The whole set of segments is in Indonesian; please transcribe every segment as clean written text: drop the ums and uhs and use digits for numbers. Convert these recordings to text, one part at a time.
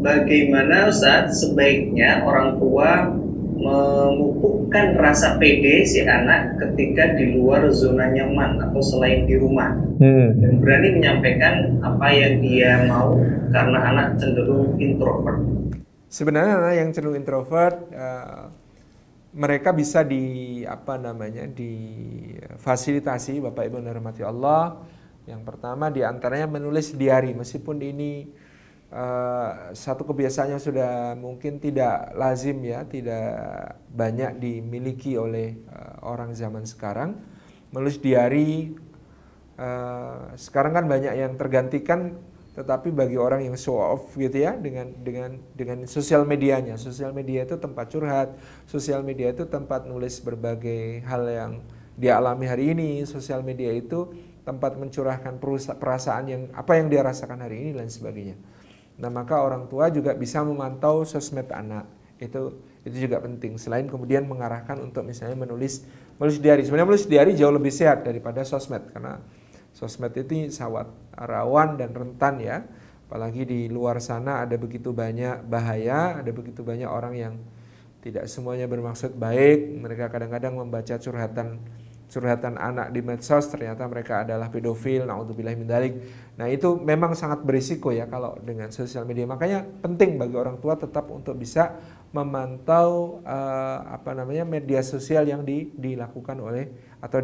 bagaimana Ustaz sebaiknya orang tua memupukkan rasa pede si anak ketika di luar zona nyaman atau selain di rumah, dan berani menyampaikan apa yang dia mau karena anak cenderung introvert. Sebenarnya anak yang cenderung introvert mereka bisa difasilitasi Bapak Ibu dirahmati Allah. Yang pertama diantaranya menulis diari, meskipun ini satu kebiasaannya sudah mungkin tidak lazim ya, tidak banyak dimiliki oleh orang zaman sekarang. Menulis diari sekarang kan banyak yang tergantikan, tetapi bagi orang yang show off gitu ya, dengan sosial medianya. Sosial media itu tempat curhat, sosial media itu tempat nulis berbagai hal yang dia alami hari ini, sosial media itu tempat mencurahkan perasaan apa yang dia rasakan hari ini dan sebagainya. Nah, maka orang tua juga bisa memantau sosmed anak. Itu juga penting. Selain kemudian mengarahkan untuk misalnya menulis diari. Sebenarnya menulis diari jauh lebih sehat daripada sosmed, karena sosmed itu sangat rawan dan rentan ya. Apalagi di luar sana ada begitu banyak bahaya, ada begitu banyak orang yang tidak semuanya bermaksud baik. Mereka kadang-kadang membaca curhatan anak di medsos, ternyata mereka adalah pedofil, naudzubillah min dzalik. Nah, itu memang sangat berisiko ya kalau dengan sosial media. Makanya penting bagi orang tua tetap untuk bisa memantau media sosial yang dilakukan oleh atau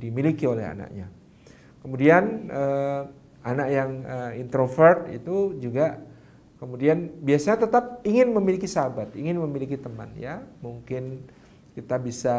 dimiliki oleh anaknya. Kemudian anak yang introvert itu juga kemudian biasanya tetap ingin memiliki sahabat, ingin memiliki teman ya. Mungkin kita bisa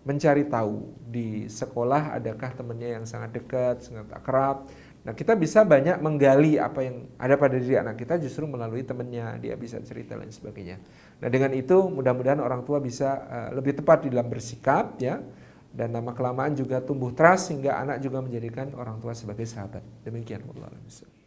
mencari tahu di sekolah adakah temannya yang sangat dekat, sangat akrab. Nah, kita bisa banyak menggali apa yang ada pada diri anak kita justru melalui temannya, dia bisa cerita dan sebagainya. Nah, dengan itu mudah-mudahan orang tua bisa lebih tepat di dalam bersikap ya, dan lama-kelamaan juga tumbuh trust sehingga anak juga menjadikan orang tua sebagai sahabat. Demikian, wallahu a'lam.